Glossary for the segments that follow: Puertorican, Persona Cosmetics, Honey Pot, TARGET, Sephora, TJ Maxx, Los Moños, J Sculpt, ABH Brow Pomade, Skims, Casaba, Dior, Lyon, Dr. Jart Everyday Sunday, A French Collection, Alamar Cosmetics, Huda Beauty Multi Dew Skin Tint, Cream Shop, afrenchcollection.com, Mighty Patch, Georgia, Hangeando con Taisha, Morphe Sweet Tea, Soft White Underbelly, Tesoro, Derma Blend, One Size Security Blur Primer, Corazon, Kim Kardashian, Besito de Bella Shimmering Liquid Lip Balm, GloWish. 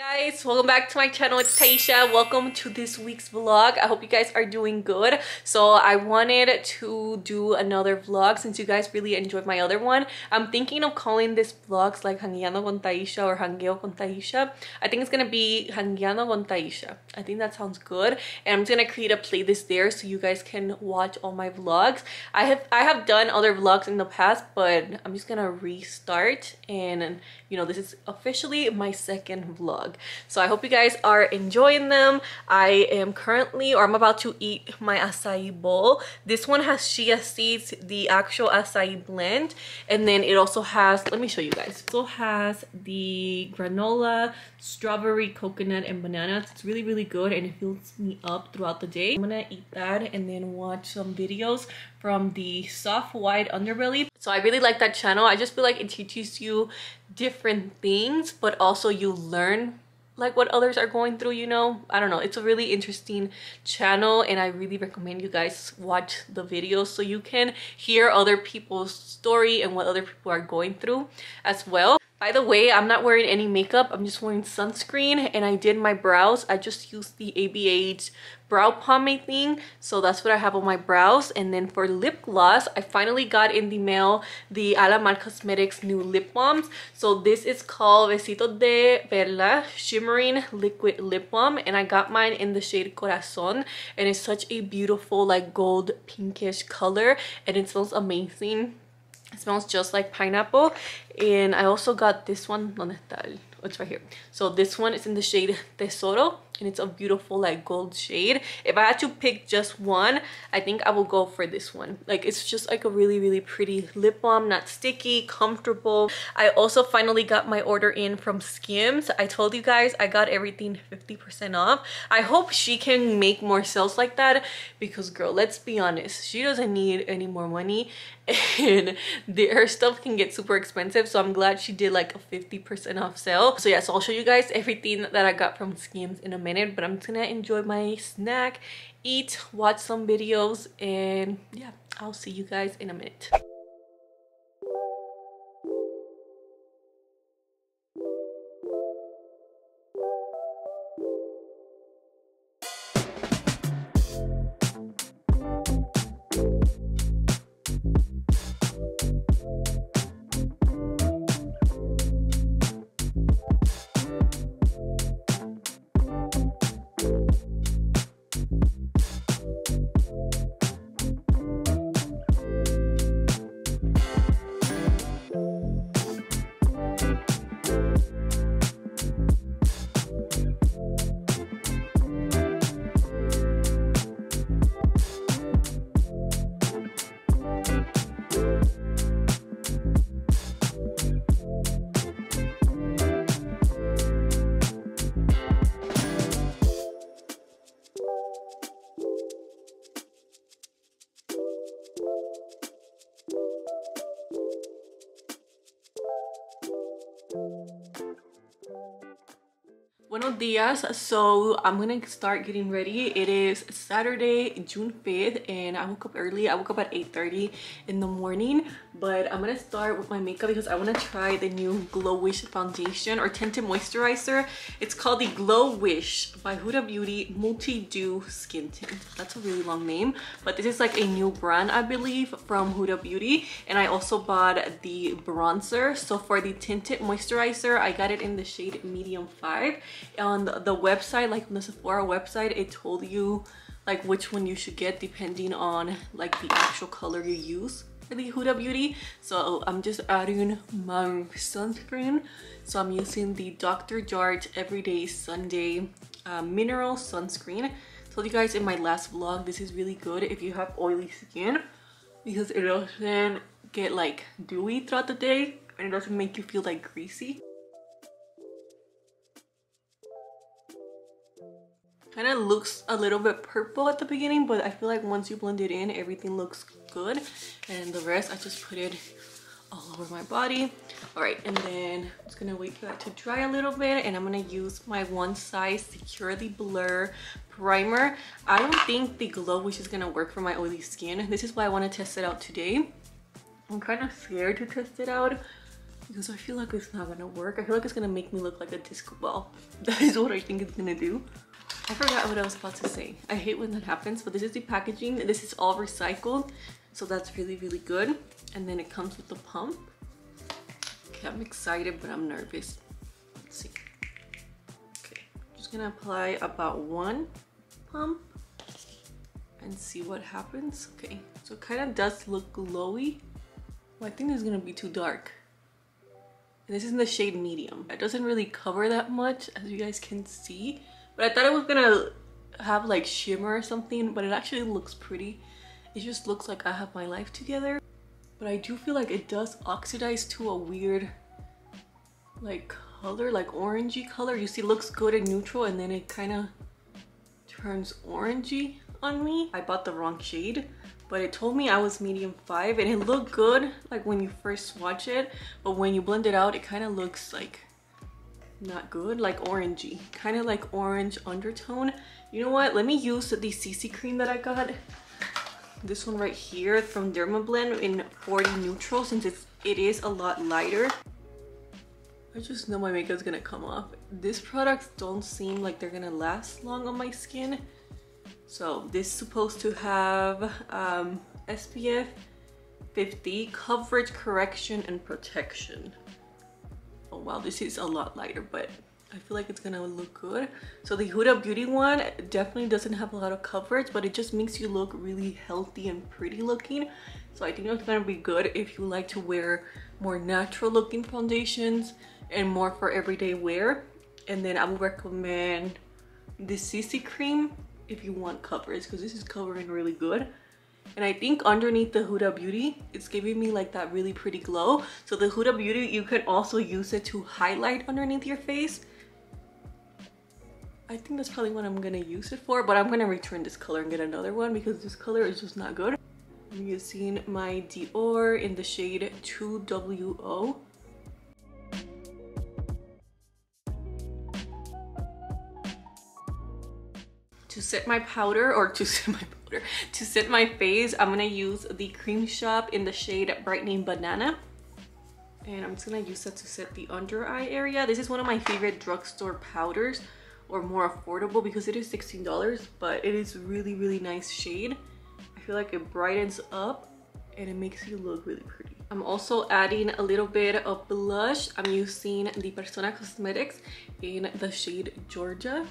Hey guys, welcome back to my channel. It's Taisha. Welcome to this week's vlog. I hope you guys are doing good. So I wanted to do another vlog since you guys really enjoyed my other one. I'm thinking of calling this vlogs like Hangeando con Taisha or Hangeo con Taisha. I think it's gonna be Hangeando con Taisha. I think that sounds good, and I'm just gonna create a playlist there so you guys can watch all my vlogs. I have done other vlogs in the past, but I'm just gonna restart, and you know, this is officially my second vlog. So I hope you guys are enjoying them. I am currently, or I'm about to eat my acai bowl. This one has chia seeds, the actual acai blend, and then it also has, let me show you guys, it also has the granola, strawberry, coconut, and bananas. It's really, really good, and it fills me up throughout the day. I'm gonna eat that and then watch some videos from the Soft White Underbelly. So I really like that channel. I just feel like it teaches you different things, but also you learn like what others are going through, you know? I don't know, it's a really interesting channel, and I really recommend you guys watch the videos so you can hear other people's story and what other people are going through as well. By the way, I'm not wearing any makeup. I'm just wearing sunscreen, and I did my brows. I just used the ABH Brow Pomade thing, so that's what I have on my brows. And then for lip gloss, I finally got in the mail the Alamar Cosmetics new lip balms. So this is called Besito de Bella Shimmering Liquid Lip Balm, and I got mine in the shade Corazon, and it's such a beautiful like gold pinkish color, and it smells amazing. It smells just like pineapple. And I also got this one. ¿Dónde está el? It's right here. So this one is in the shade Tesoro, and it's a beautiful like gold shade. If I had to pick just one, I think I will go for this one. Like, it's just like a really, really pretty lip balm, not sticky, comfortable. I also finally got my order in from Skims. I told you guys I got everything 50% off. I hope she can make more sales like that, because girl, let's be honest, she doesn't need any more money, and her stuff can get super expensive. So I'm glad she did like a 50% off sale. So yeah, so I'll show you guys everything that I got from Skims in a minute, but I'm just gonna enjoy my snack, eat, watch some videos, and yeah, I'll see you guys in a minute. Buenos días. So I'm gonna start getting ready. It is Saturday, June 5th, and I woke up early. I woke up at 8:30 in the morning, but I'm gonna start with my makeup because I want to try the new GloWish foundation or tinted moisturizer. It's called the GloWish by Huda Beauty Multi Dew Skin Tint. That's a really long name, but this is like a new brand, I believe, from Huda Beauty. And I also bought the bronzer. So for the tinted moisturizer, I got it in the shade medium 5. On the website, like on the Sephora website, it told you like which one you should get depending on like the actual color you use for the Huda Beauty. So I'm just adding my sunscreen. So I'm using the Dr. Jart Everyday Sunday mineral sunscreen. I told you guys in my last vlog, this is really good if you have oily skin, because it doesn't get like dewy throughout the day, and it doesn't make you feel like greasy. Kind of looks a little bit purple at the beginning, but I feel like once you blend it in, everything looks good. And the rest, I just put it all over my body. All right, and then I'm just gonna wait for that to dry a little bit, and I'm gonna use my One Size Security Blur Primer. I don't think the GloWish is gonna work for my oily skin. This is why I want to test it out today. I'm kind of scared to test it out because I feel like it's not gonna work. I feel like it's gonna make me look like a disco ball. That is what I think it's gonna do. I forgot what I was about to say. I hate when that happens, but this is the packaging. This is all recycled, so that's really, really good. And then it comes with the pump. Okay, I'm excited, but I'm nervous. Let's see. Okay, I'm just gonna apply about one pump and see what happens. Okay, so it kind of does look glowy. Well, I think it's gonna be too dark. And this is in the shade medium. It doesn't really cover that much, as you guys can see. But I thought it was gonna have like shimmer or something, but it actually looks pretty. It just looks like I have my life together. But I do feel like it does oxidize to a weird like color, like orangey color. You see, it looks good and neutral, and then it kind of turns orangey on me. I bought the wrong shade, but it told me I was medium 5, and it looked good like when you first swatch it, but when you blend it out, it kind of looks like not good, like orangey, kind of like orange undertone. You know what, let me use the CC cream that I got, this one right here from Derma Blend in 40 neutral, since it is a lot lighter. I just know my makeup's gonna come off. These products don't seem like they're gonna last long on my skin. So this is supposed to have SPF 50 coverage, correction, and protection. Oh wow, this is a lot lighter, but I feel like it's gonna look good. So the Huda Beauty one definitely doesn't have a lot of coverage, but it just makes you look really healthy and pretty looking. So I think it's gonna be good if you like to wear more natural looking foundations and more for everyday wear. And then I would recommend the CC cream if you want coverage, because this is covering really good. And I think underneath the Huda Beauty, it's giving me like that really pretty glow. So the Huda Beauty, you can also use it to highlight underneath your face. I think that's probably what I'm gonna use it for, but I'm gonna return this color and get another one because this color is just not good. I'm using my Dior in the shade 2WO. To set my powder, or to set my face, I'm gonna use the Cream Shop in the shade Brightening Banana, and I'm just gonna use that to set the under eye area. This is one of my favorite drugstore powders, or more affordable, because it is $16, but it is really, really nice shade. I feel like it brightens up and it makes you look really pretty. I'm also adding a little bit of blush. I'm using the Persona Cosmetics in the shade Georgia.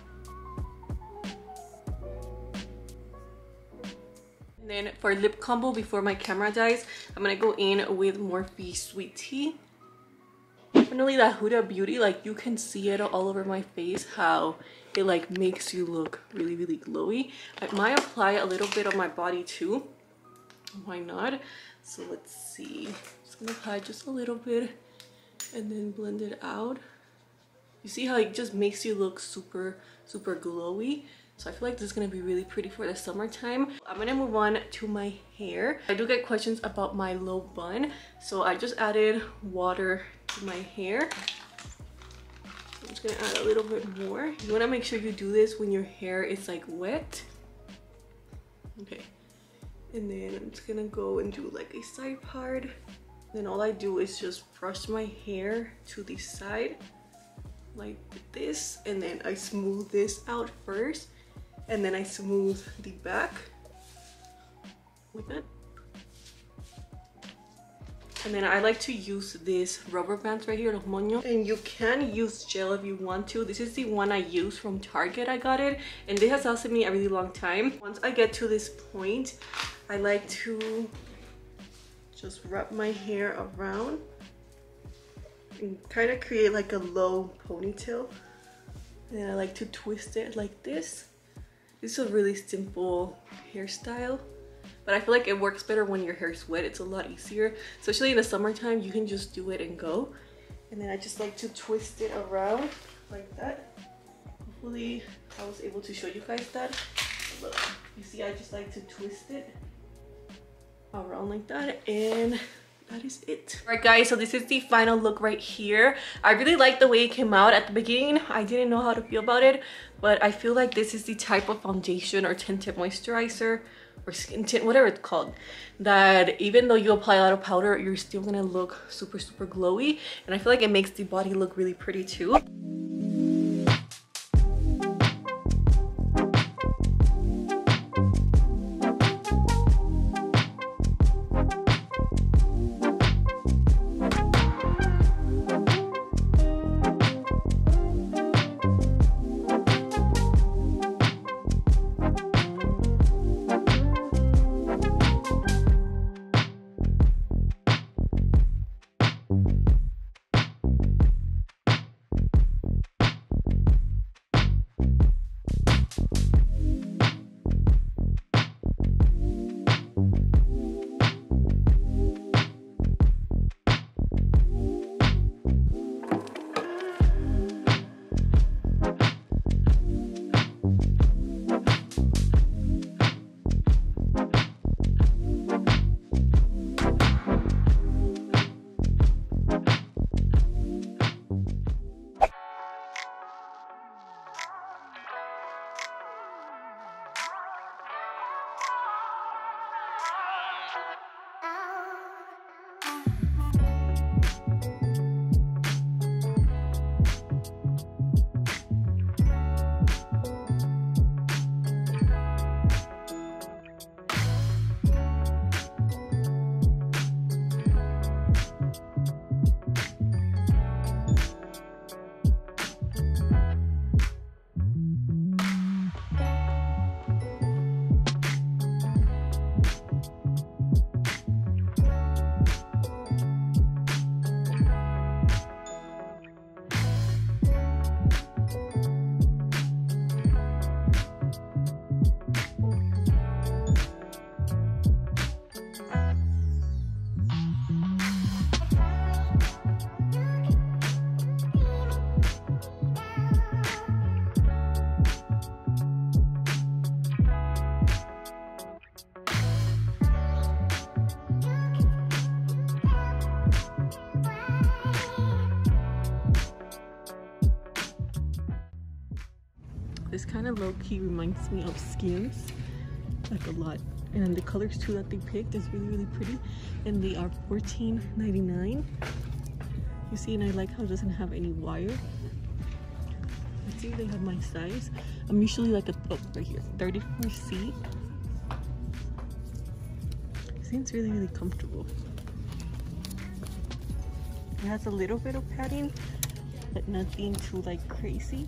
Then for lip combo, before my camera dies, I'm gonna go in with Morphe Sweet Tea. Definitely that Huda Beauty, like you can see it all over my face, how it like makes you look really, really glowy. I might apply a little bit on my body too. Why not? So let's see. I'm just gonna apply just a little bit and then blend it out. You see how it just makes you look super, super glowy? So I feel like this is gonna be really pretty for the summertime. I'm gonna move on to my hair. I do get questions about my low bun, so I just added water to my hair. I'm just gonna add a little bit more. You wanna make sure you do this when your hair is like wet. Okay, and then I'm just gonna go and do like a side part. Then all I do is just brush my hair to the side like this, and then I smooth this out first. And then I smooth the back with it. And then I like to use this rubber bands right here, Los Moños. And you can use gel if you want to. This is the one I use from Target. I got it. And this has lasted me a really long time. Once I get to this point, I like to just wrap my hair around and kind of create like a low ponytail. And I like to twist it like this. This is a really simple hairstyle, but I feel like it works better when your hair's wet. It's a lot easier, especially in the summertime. You can just do it and go. And then I just like to twist it around like that. Hopefully I was able to show you guys that. Look, you see, I just like to twist it around like that, and that is it. All right guys, so this is the final look right here. I really like the way it came out. At the beginning, I didn't know how to feel about it, but I feel like this is the type of foundation or tinted moisturizer or skin tint, whatever it's called, that even though you apply a lot of powder, you're still gonna look super, super glowy. And I feel like it makes the body look really pretty too. This kind of low-key reminds me of Skims, like a lot. And then the colors too that they picked is really, really pretty. And they are $14.99. You see, and I like how it doesn't have any wire. Let's see if they have my size. I'm usually like a, oh, right here, 34C. It seems really, really comfortable. It has a little bit of padding, but nothing too like crazy.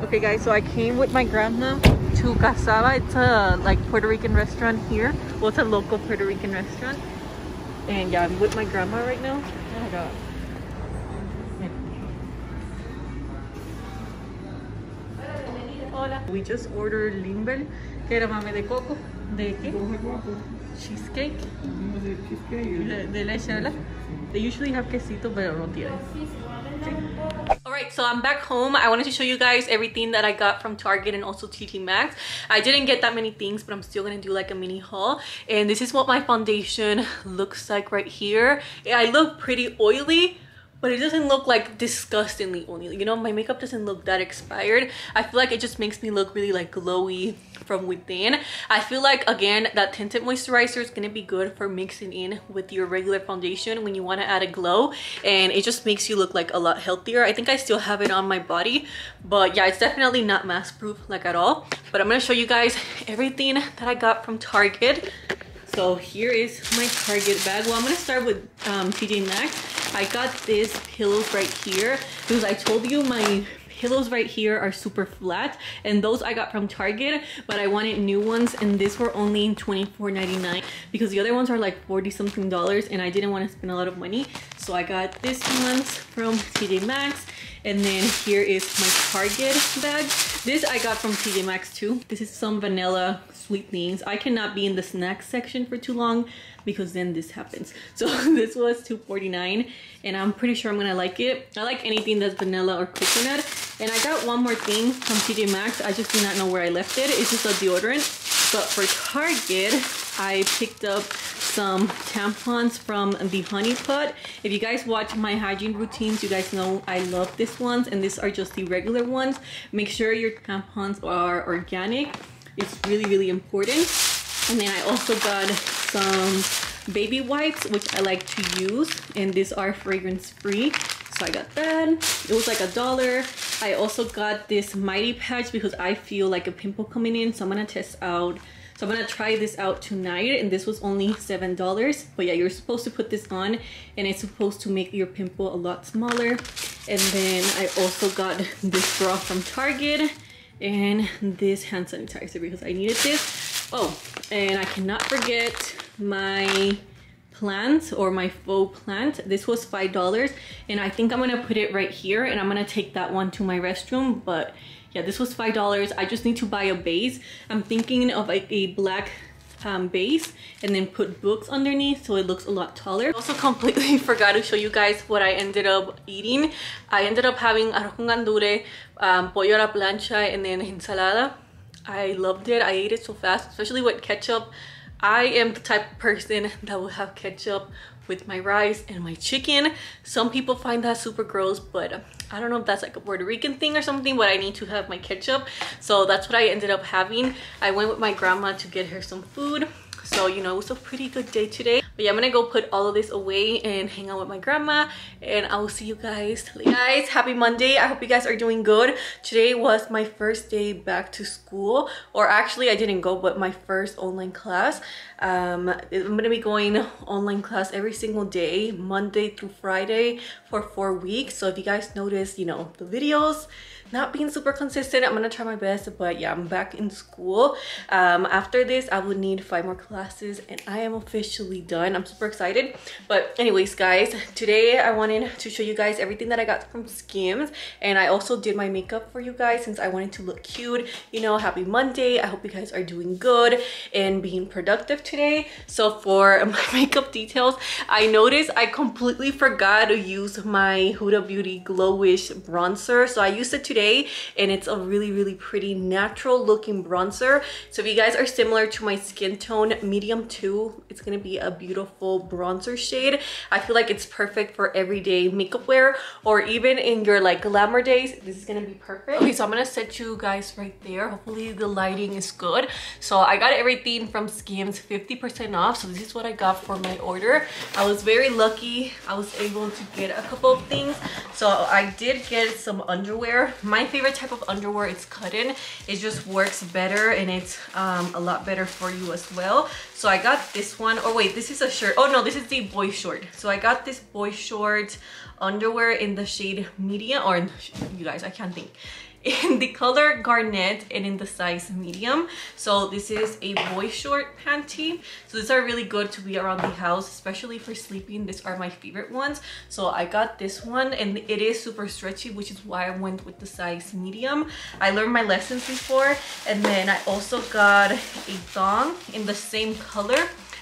Okay guys, so I came with my grandma to Casaba. It's a like Puerto Rican restaurant here. Well, it's a local Puerto Rican restaurant. And yeah, I'm with my grandma right now. Oh my god. Hola. We just ordered limbel, que era mame de coco, de qué? Cheesecake. De leche, ¿verdad? They usually have quesito, pero no tiene. Alright, so I'm back home. I wanted to show you guys everything that I got from Target and also TJ Maxx. I didn't get that many things, but I'm still gonna do like a mini haul. And this is what my foundation looks like right here. I look pretty oily, but it doesn't look like disgustingly oily. You know, my makeup doesn't look that expired. I feel like it just makes me look really like glowy from within. I feel like, again, that tinted moisturizer is gonna be good for mixing in with your regular foundation when you want to add a glow, and it just makes you look like a lot healthier. I think I still have it on my body, but yeah, it's definitely not mask proof like at all. But I'm gonna show you guys everything that I got from Target. So here is my Target bag. Well, I'm gonna start with TJ Maxx. I got these pillows right here because I told you my pillows right here are super flat, and those I got from Target, but I wanted new ones, and these were only $24.99 because the other ones are like $40 something, and I didn't want to spend a lot of money, so I got these ones from TJ Maxx. And then here is my Target bag. This I got from TJ Maxx too. This is some vanilla sweet things. I cannot be in the snack section for too long because then this happens. So this was $2.49, and I'm pretty sure I'm gonna like it. I like anything that's vanilla or coconut. And I got one more thing from TJ Maxx. I just do not know where I left it. It's just a deodorant. But for Target, I picked up some tampons from the Honey Pot. If you guys watch my hygiene routines, you guys know I love these ones, and these are just the regular ones. Make sure your tampons are organic. It's really, really important. And then I also got some baby wipes, which I like to use, and these are fragrance free. So I got that. It was like $1. I also got this Mighty Patch because I feel like a pimple coming in, so I'm gonna try this out tonight, and this was only $7. But yeah, you're supposed to put this on and it's supposed to make your pimple a lot smaller. And then I also got this bra from Target and this hand sanitizer because I needed this. Oh, and I cannot forget my plant, or my faux plant. This was $5, and I think I'm gonna put it right here, and I'm gonna take that one to my restroom. But yeah, this was $5. I just need to buy a base. I'm thinking of like a black base and then put books underneath so it looks a lot taller. Also completely forgot to show you guys what I ended up eating. I ended up having arroz con gandule, pollo a la plancha, and then ensalada. I loved it. I ate it so fast, especially with ketchup. I am the type of person that will have ketchup with my rice and my chicken. Some people find that super gross, but I don't know if that's like a Puerto Rican thing or something, but I need to have my ketchup. So that's what I ended up having. I went with my grandma to get her some food. So, you know, it was a pretty good day today. But yeah, I'm gonna go put all of this away and hang out with my grandma, and I will see you guys later. Guys, happy Monday. I hope you guys are doing good. Today was my first day back to school, or actually I didn't go, but my first online class. I'm gonna be going online class every single day, Monday through Friday, for 4 weeks. So if you guys notice, you know, the videos not being super consistent, I'm gonna try my best. But yeah, I'm back in school. After this I will need 5 more classes, and I am officially done. I'm super excited. But anyways guys, today I wanted to show you guys everything that I got from Skims, and I also did my makeup for you guys since I wanted to look cute. You know, happy Monday. I hope you guys are doing good and being productive today. So for my makeup details, I noticed I completely forgot to use my Huda Beauty GloWish bronzer, so I used it today. And it's a really, really pretty natural looking bronzer. So if you guys are similar to my skin tone, medium 2, it's gonna be a beautiful bronzer shade. I feel like it's perfect for everyday makeup wear, or even in your like glamour days, this is gonna be perfect. Okay, so I'm gonna set you guys right there. Hopefully the lighting is good. So I got everything from Skims 50% off. So this is what I got for my order. I was very lucky. I was able to get a couple of things. So I did get some underwear. My favorite type of underwear is cotton. It just works better, and it's a lot better for you as well. So I got this one. Oh wait, this is a shirt. Oh no, this is the boy short. So I got this boy short underwear in the shade medium, or you guys, I can't think, in the color garnet and in the size medium. So this is a boy short panty. So these are really good to be around the house, especially for sleeping. These are my favorite ones. So I got this one, and it is super stretchy, which is why I went with the size medium. I learned my lessons before. And then I also got a thong in the same color.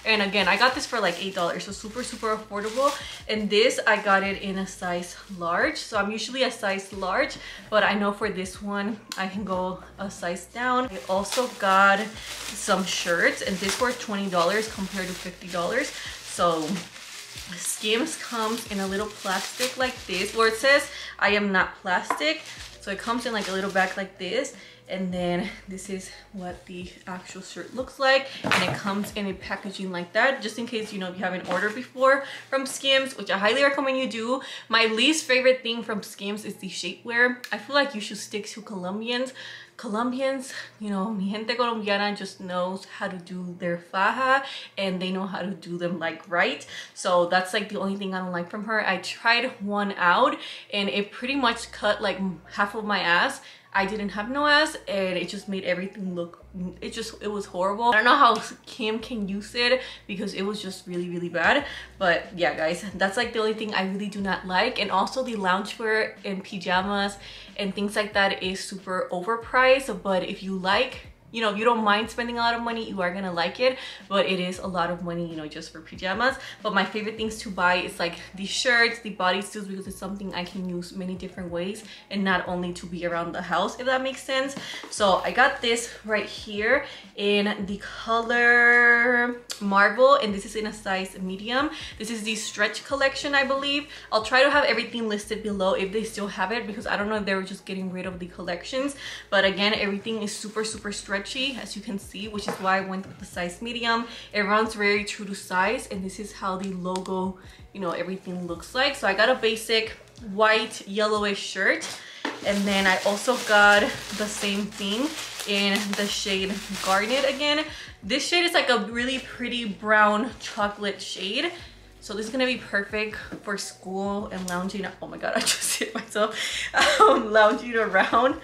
And again, I got this for like $8, so super, super affordable. And this, I got it in a size large. So I'm usually a size large, but I know for this one, I can go a size down. I also got some shirts, and these were $20 compared to $50. So Skims comes in a little plastic like this, where it says, I am not plastic. So it comes in like a little bag like this. And then this is what the actual shirt looks like, and it comes in a packaging like that, just in case, you know, if you haven't ordered before from Skims, which I highly recommend you do. My least favorite thing from Skims is the shapewear. I feel like you should stick to Colombians, you know, mi gente colombiana just knows how to do their faja, and they know how to do them like right. So that's like the only thing I don't like from her. I tried one out, and it pretty much cut like half of my ass. I didn't have no ass, and it just made everything look, it was horrible. I don't know how Kim can use it, because it was just really, really bad. But yeah guys, that's like the only thing I really do not like. And also the loungewear and pajamas and things like that is super overpriced, but if you like, you know, if you don't mind spending a lot of money, you are gonna like it, but it is a lot of money, you know, just for pajamas. But my favorite things to buy is like these shirts, the bodysuits, because it's something I can use many different ways and not only to be around the house, if that makes sense. So I got this right here in the color Marble, and this is in a size medium. This is the stretch collection, I believe. I'll try to have everything listed below if they still have it, because I don't know if they were just getting rid of the collections. But again, everything is super, super stretchy, as you can see, which is why I went with the size medium. It runs very true to size, and this is how the logo, you know, everything looks like. So I got a basic white yellowish shirt, and then I also got the same thing in the shade Garnet again. This shade is like a really pretty brown chocolate shade. So this is gonna be perfect for school and lounging. Oh my God, I just hit myself. Lounging around.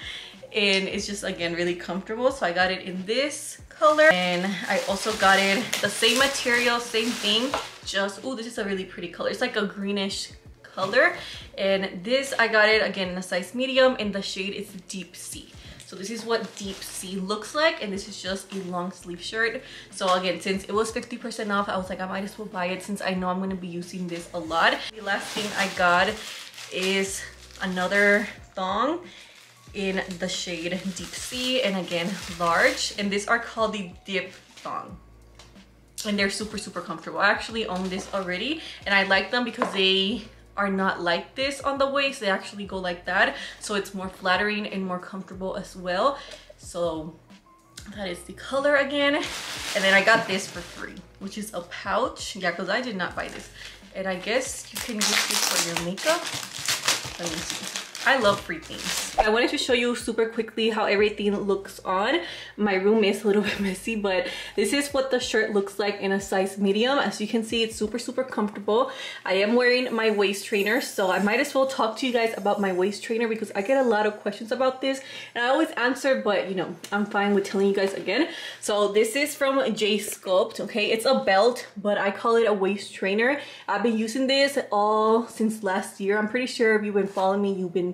And it's just, again, really comfortable. So I got it in this color. And I also got it the same material, same thing. Just, oh, this is a really pretty color. It's like a greenish color. And this, I got it again in a size medium, and the shade is Deep Sea. So this is what Deep Sea looks like, and this is just a long sleeve shirt. So again, since it was 50% off, I was like, I might as well buy it since I know I'm gonna be using this a lot. The last thing I got is another thong in the shade Deep Sea, and again, large. And these are called the Dip Thong. And they're super, super comfortable. I actually own this already, and I like them because they are not like this on the waist. They actually go like that, so it's more flattering and more comfortable as well. So that is the color again. And then I got this for free, which is a pouch. Yeah, because I did not buy this, and I guess you can use this for your makeup. Let me see. I love free things. I wanted to show you super quickly how everything looks on. My room is a little bit messy, but this is what the shirt looks like in a size medium. As you can see, it's super, super comfortable. I am wearing my waist trainer, so I might as well talk to you guys about my waist trainer because I get a lot of questions about this, and I always answer, but you know, I'm fine with telling you guys again. So this is from J Sculpt, okay? It's a belt, but I call it a waist trainer. I've been using this all since last year. I'm pretty sure if you've been following me, you've been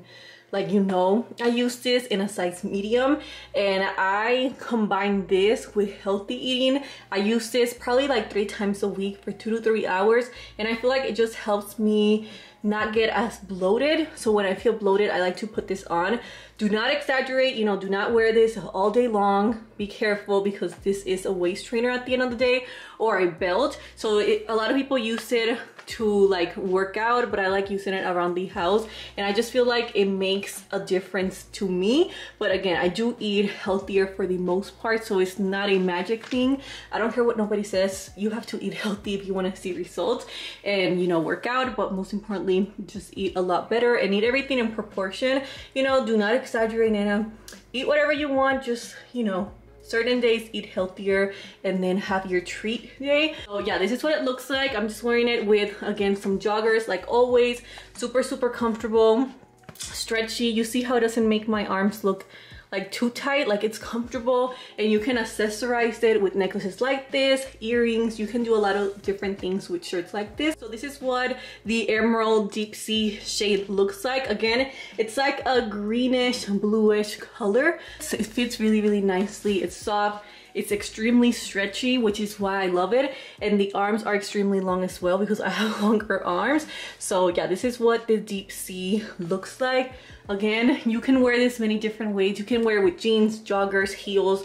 like, you know, I use this in a size medium, and I combine this with healthy eating. I use this probably like 3 times a week for 2 to 3 hours, and I feel like it just helps me not get as bloated. So when I feel bloated, I like to put this on. Do not exaggerate, you know, do not wear this all day long. Be careful, because this is a waist trainer at the end of the day, or a belt. So a lot of people use it to like work out, but I like using it around the house, and I just feel like it makes a difference to me. But again, I do eat healthier for the most part, so it's not a magic thing. I don't care what nobody says, you have to eat healthy if you want to see results, and, you know, work out, but most importantly, just eat a lot better and eat everything in proportion. You know, do not exaggerate, Nana. Eat whatever you want, just, you know, certain days eat healthier and then have your treat day. So yeah, this is what it looks like. I'm just wearing it with, again, some joggers like always. Super, super comfortable, stretchy. You see how it doesn't make my arms look like too tight, like it's comfortable, and you can accessorize it with necklaces like this, earrings. You can do a lot of different things with shirts like this. So this is what the Emerald Deep Sea shade looks like. Again, it's like a greenish bluish color. So it fits really, really nicely. It's soft. It's extremely stretchy, which is why I love it. And the arms are extremely long as well, because I have longer arms. So yeah, this is what the Deep Sea looks like. Again, you can wear this many different ways. You can wear it with jeans, joggers, heels.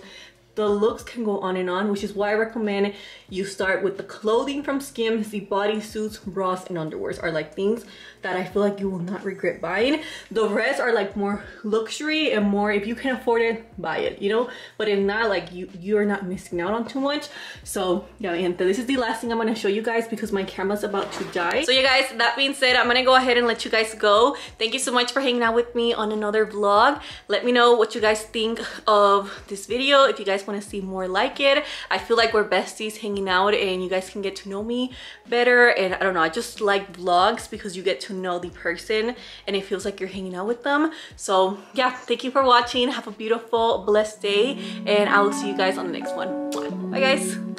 The looks can go on and on, which is why I recommend you start with the clothing from Skims. The bodysuits, bras, and underwears are like things that I feel like you will not regret buying. The rest are like more luxury and more, if you can afford it, buy it, you know? But if not, like, you're not missing out on too much. So yeah, and this is the last thing I'm gonna show you guys because my camera's about to die. So yeah, guys, that being said, I'm gonna go ahead and let you guys go. Thank you so much for hanging out with me on another vlog. Let me know what you guys think of this video. If you guys want to see more like it, I feel like we're besties hanging out, and you guys can get to know me better. And I don't know, I just like vlogs because you get to know the person and it feels like you're hanging out with them. So yeah, thank you for watching. Have a beautiful, blessed day, and I will see you guys on the next one. Bye guys.